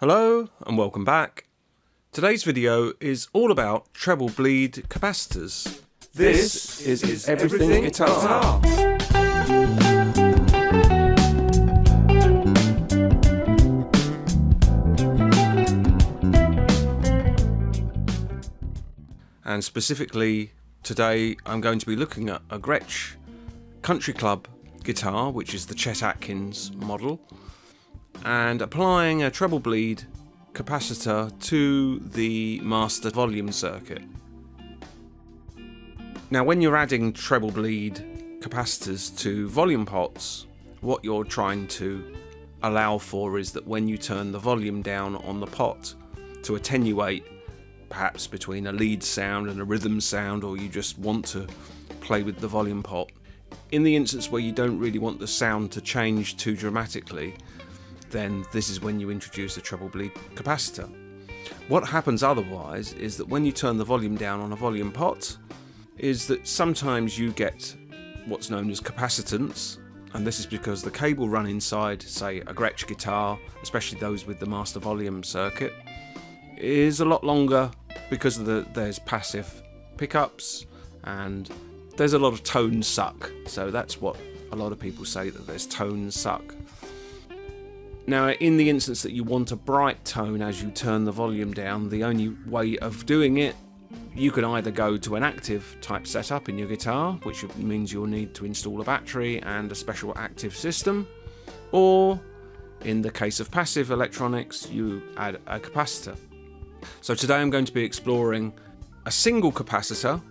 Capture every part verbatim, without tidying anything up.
Hello and welcome back. Today's video is all about treble bleed capacitors. This, this is, is Everything, Everything Guitar. Guitar. And specifically today I'm going to be looking at a Gretsch Country Club guitar, which is the Chet Atkins model, and applying a treble bleed capacitor to the master volume circuit. Now, when you're adding treble bleed capacitors to volume pots, what you're trying to allow for is that when you turn the volume down on the pot to attenuate, perhaps between a lead sound and a rhythm sound, or you just want to play with the volume pot, in the instance where you don't really want the sound to change too dramatically, then this is when you introduce a treble bleed capacitor. What happens otherwise is that when you turn the volume down on a volume pot is that sometimes you get what's known as capacitance, and this is because the cable run inside, say, a Gretsch guitar, especially those with the master volume circuit, is a lot longer because of the, there's passive pickups and there's a lot of tone suck. So that's what a lot of people say, that there's tone suck. Now, in the instance that you want a bright tone as you turn the volume down, the only way of doing it, you can either go to an active type setup in your guitar, which means you'll need to install a battery and a special active system, or in the case of passive electronics, you add a capacitor. So today I'm going to be exploring a single capacitor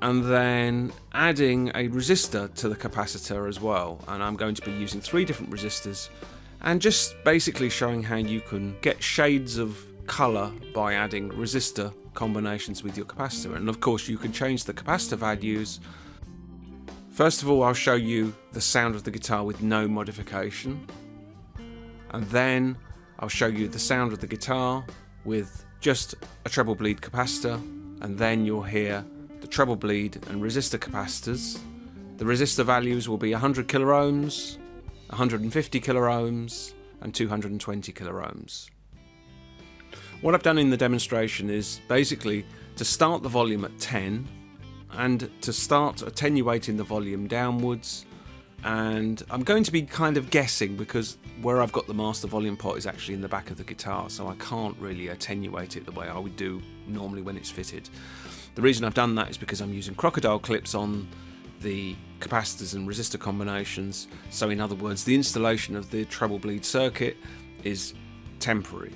and then adding a resistor to the capacitor as well. And I'm going to be using three different resistors and just basically showing how you can get shades of colour by adding resistor combinations with your capacitor. And of course you can change the capacitor values. First of all, I'll show you the sound of the guitar with no modification, and then I'll show you the sound of the guitar with just a treble bleed capacitor, and then you'll hear the treble bleed and resistor capacitors. The resistor values will be one hundred kilo ohms, one hundred fifty kilo ohms and two hundred twenty kilo ohms. What I've done in the demonstration is basically to start the volume at ten and to start attenuating the volume downwards, and I'm going to be kind of guessing because where I've got the master volume pot is actually in the back of the guitar, so I can't really attenuate it the way I would do normally when it's fitted. The reason I've done that is because I'm using crocodile clips on the capacitors and resistor combinations, so in other words the installation of the treble bleed circuit is temporary.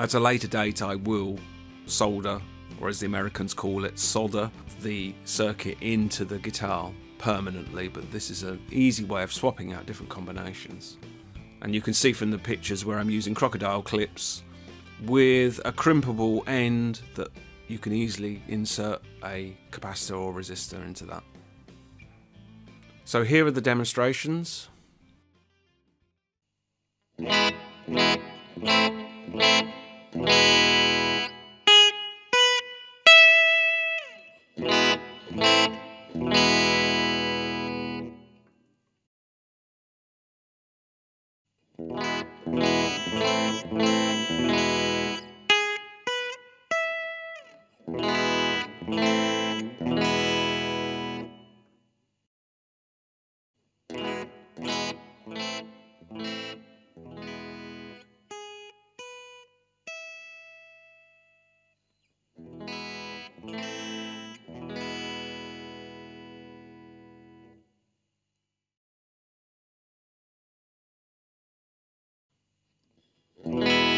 At a later date I will solder, or as the Americans call it, solder the circuit into the guitar permanently, but this is an easy way of swapping out different combinations. And you can see from the pictures where I'm using crocodile clips with a crimpable end that you can easily insert a capacitor or resistor into that. So here are the demonstrations. Thank you.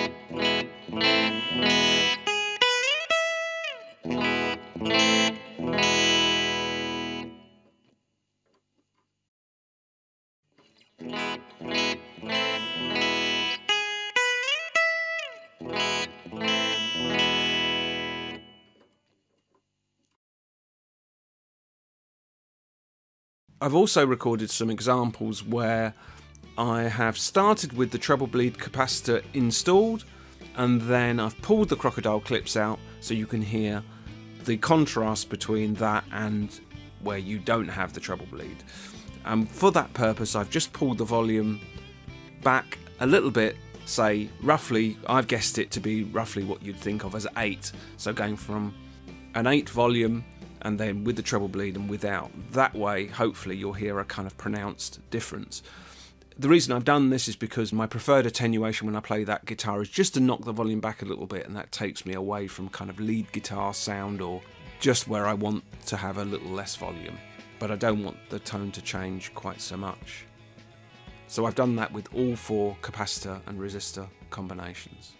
I've also recorded some examples where I have started with the treble bleed capacitor installed and then I've pulled the crocodile clips out so you can hear the contrast between that and where you don't have the treble bleed. And for that purpose I've just pulled the volume back a little bit, say roughly, I've guessed it to be roughly what you'd think of as eight, so going from an eight volume and then with the treble bleed and without. That way, hopefully, you'll hear a kind of pronounced difference. The reason I've done this is because my preferred attenuation when I play that guitar is just to knock the volume back a little bit, and that takes me away from kind of lead guitar sound or just where I want to have a little less volume. But I don't want the tone to change quite so much. So I've done that with all four capacitor and resistor combinations.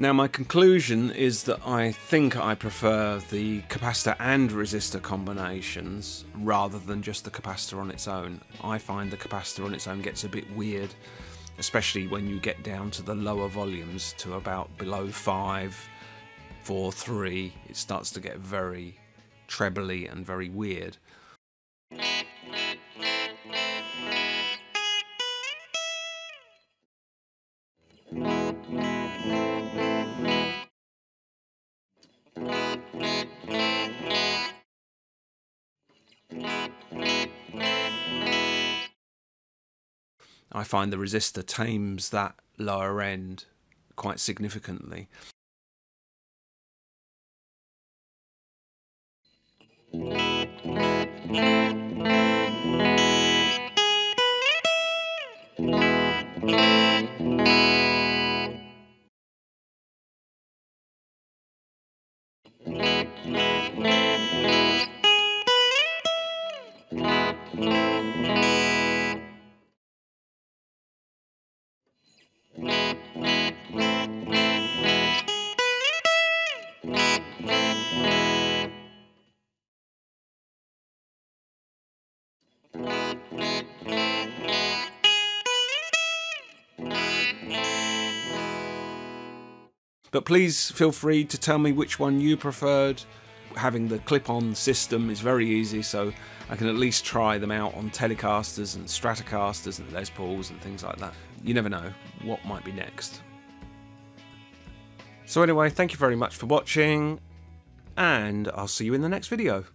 Now my conclusion is that I think I prefer the capacitor and resistor combinations rather than just the capacitor on its own. I find the capacitor on its own gets a bit weird, especially when you get down to the lower volumes to about below five, four, three, it starts to get very trebly and very weird. I find the resistor tames that lower end quite significantly. But please feel free to tell me which one you preferred. Having the clip-on system is very easy, so I can at least try them out on Telecasters and Stratocasters and Les Pauls and things like that. You never know what might be next. So anyway, thank you very much for watching, and I'll see you in the next video.